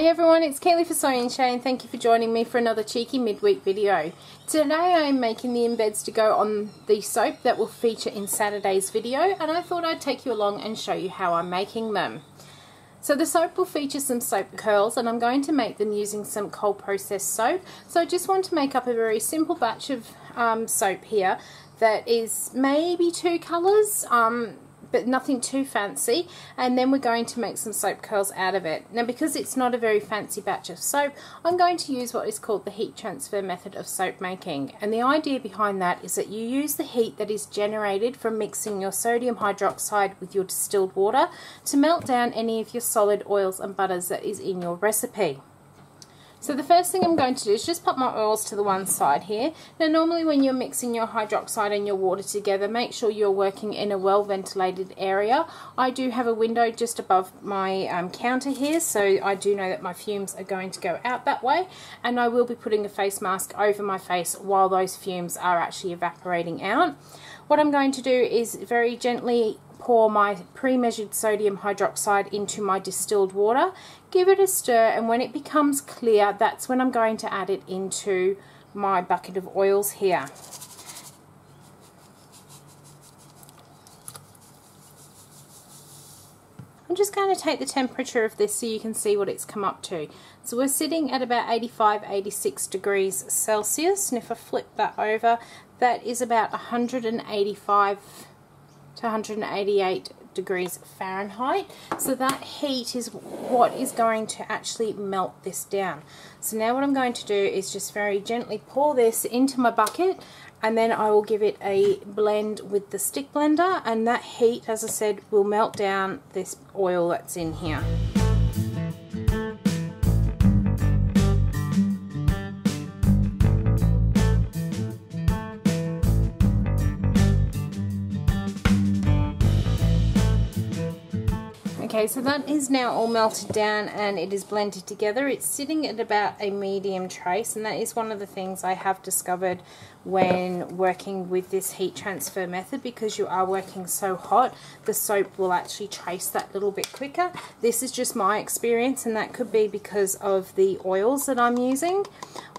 Hi everyone, it's Keely for Soy and Shea, and thank you for joining me for another cheeky midweek video. Today I'm making the embeds to go on the soap that will feature in Saturday's video, and I thought I'd take you along and show you how I'm making them. So the soap will feature some soap curls, and I'm going to make them using some cold processed soap. So I just want to make up a very simple batch of soap here that is maybe two colours. But nothing too fancy, and then we're going to make some soap curls out of it. Now, because it's not a very fancy batch of soap, I'm going to use what is called the heat transfer method of soap making, and the idea behind that is that you use the heat that is generated from mixing your sodium hydroxide with your distilled water to melt down any of your solid oils and butters that is in your recipe. So the first thing I'm going to do is just pop my oils to the one side here. Now normally when you're mixing your hydroxide and your water together, make sure you're working in a well ventilated area. I do have a window just above my counter here, so I do know that my fumes are going to go out that way, and I will be putting a face mask over my face while those fumes are actually evaporating out. What I'm going to do is very gently pour my pre-measured sodium hydroxide into my distilled water, give it a stir, and when it becomes clear, that's when I'm going to add it into my bucket of oils here. I'm just going to take the temperature of this so you can see what it's come up to. So we're sitting at about 85-86 degrees Celsius, and if I flip that over, that is about 185 to 188 degrees Fahrenheit. So that heat is what is going to actually melt this down. So now what I'm going to do is just very gently pour this into my bucket, and then I will give it a blend with the stick blender, and that heat, as I said, will melt down this oil that's in here. Okay, so that is now all melted down and it is blended together. It's sitting at about a medium trace, and that is one of the things I have discovered when working with this heat transfer method. Because you are working so hot, the soap will actually trace that little bit quicker. This is just my experience, and that could be because of the oils that I'm using.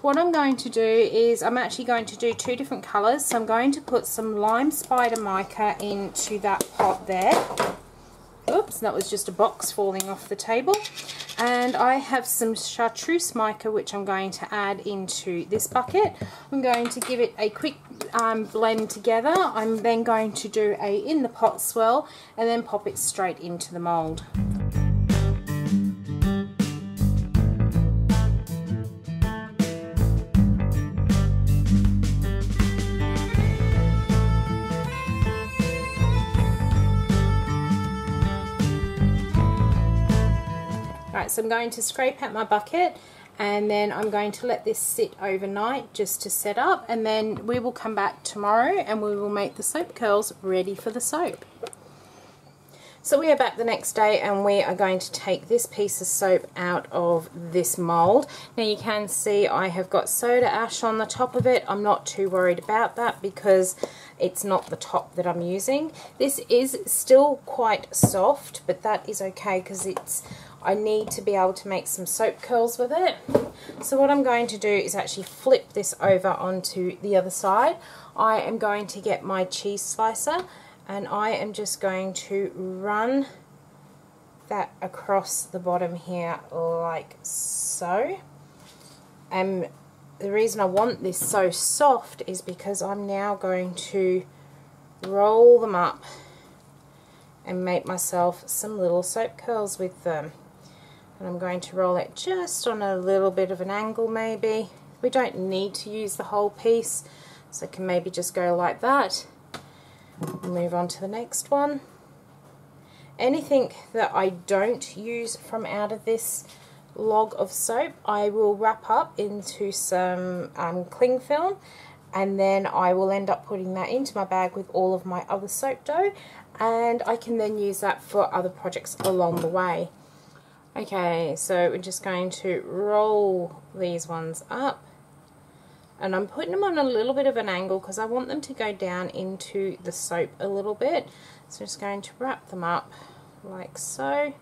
What I'm going to do is I'm actually going to do two different colours. So I'm going to put some lime spider mica into that pot there. Oops, that was just a box falling off the table. And I have some chartreuse mica, which I'm going to add into this bucket. I'm going to give it a quick blend together. I'm then going to do a in the pot swirl and then pop it straight into the mould. So I'm going to scrape out my bucket, and then I'm going to let this sit overnight just to set up, and then we will come back tomorrow and we will make the soap curls ready for the soap. So we are back the next day, and we are going to take this piece of soap out of this mould. Now you can see I have got soda ash on the top of it. I'm not too worried about that because it's not the top that I'm using. This is still quite soft, but that is okay because I need to be able to make some soap curls with it. So what I'm going to do is actually flip this over onto the other side. I am going to get my cheese slicer, and I am just going to run that across the bottom here like so. And the reason I want this so soft is because I'm now going to roll them up and make myself some little soap curls with them. And I'm going to roll it just on a little bit of an angle maybe. We don't need to use the whole piece, so I can maybe just go like that. Move on to the next one. Anything that I don't use from out of this log of soap, I will wrap up into some cling film, and then I will end up putting that into my bag with all of my other soap dough, and I can then use that for other projects along the way. Okay, so we're just going to roll these ones up. And I'm putting them on a little bit of an angle because I want them to go down into the soap a little bit. So I'm just going to wrap them up like so.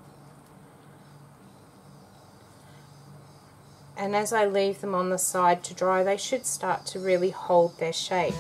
and as I leave them on the side to dry, they should start to really hold their shape.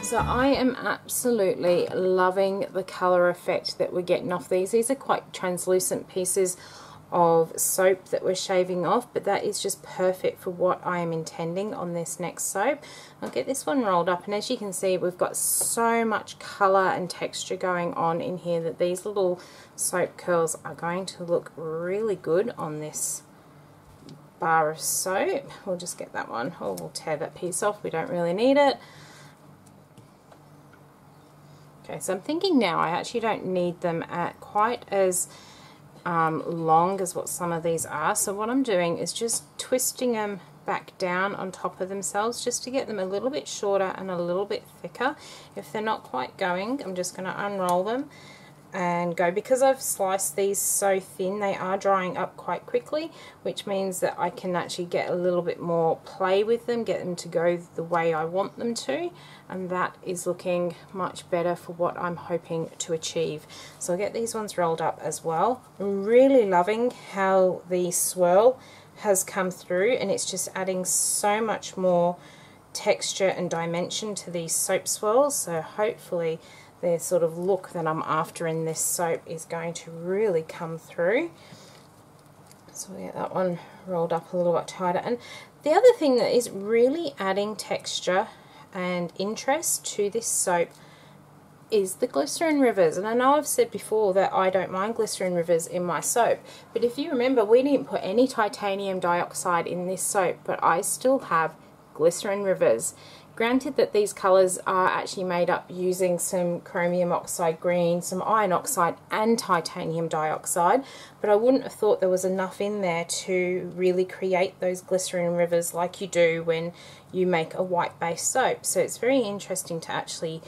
So I am absolutely loving the colour effect that we're getting off these. These are quite translucent pieces of soap that we're shaving off, but that is just perfect for what I am intending on this next soap. I'll get this one rolled up, and as you can see, we've got so much colour and texture going on in here that these little soap curls are going to look really good on this bar of soap. We'll just get that one. Oh, we'll tear that piece off. We don't really need it. Okay, so I'm thinking now I actually don't need them at quite as long as what some of these are. So what I'm doing is just twisting them back down on top of themselves just to get them a little bit shorter and a little bit thicker. If they're not quite going, I'm just going to unroll them and go. Because I've sliced these so thin, they are drying up quite quickly, which means that I can actually get a little bit more play with them, get them to go the way I want them to, and that is looking much better for what I'm hoping to achieve. So I'll get these ones rolled up as well. I'm really loving how the swirl has come through, and it's just adding so much more texture and dimension to these soap swirls, so hopefully the sort of look that I'm after in this soap is going to really come through. So we'll get that one rolled up a little bit tighter. And the other thing that is really adding texture and interest to this soap is the glycerin rivers. And I know I've said before that I don't mind glycerin rivers in my soap, but if you remember, we didn't put any titanium dioxide in this soap, but I still have glycerin rivers. Granted that these colours are actually made up using some chromium oxide green, some iron oxide and titanium dioxide, but I wouldn't have thought there was enough in there to really create those glycerin rivers like you do when you make a white base soap. So it's very interesting to actually,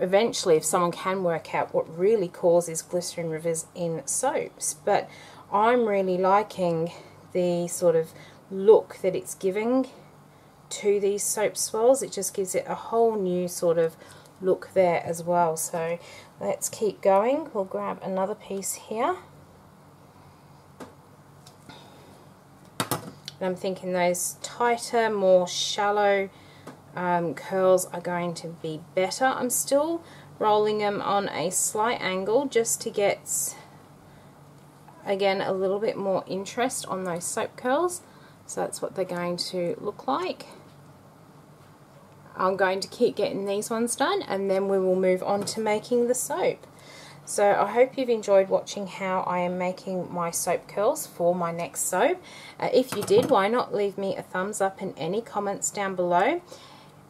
eventually, if someone can work out what really causes glycerin rivers in soaps. But I'm really liking the sort of look that it's giving to these soap swirls. It just gives it a whole new sort of look there as well. So let's keep going. We'll grab another piece here, and I'm thinking those tighter, more shallow curls are going to be better. I'm still rolling them on a slight angle just to get, again, a little bit more interest on those soap curls. So that's what they're going to look like. I'm going to keep getting these ones done, and then we will move on to making the soap. So I hope you've enjoyed watching how I am making my soap curls for my next soap. If you did, why not leave me a thumbs up and any comments down below.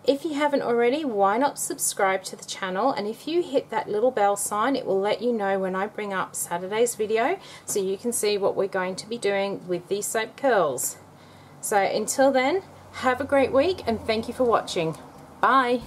If you haven't already, why not subscribe to the channel, and if you hit that little bell sign, it will let you know when I bring up Saturday's video, so you can see what we're going to be doing with these soap curls. So until then, have a great week, and thank you for watching. Bye!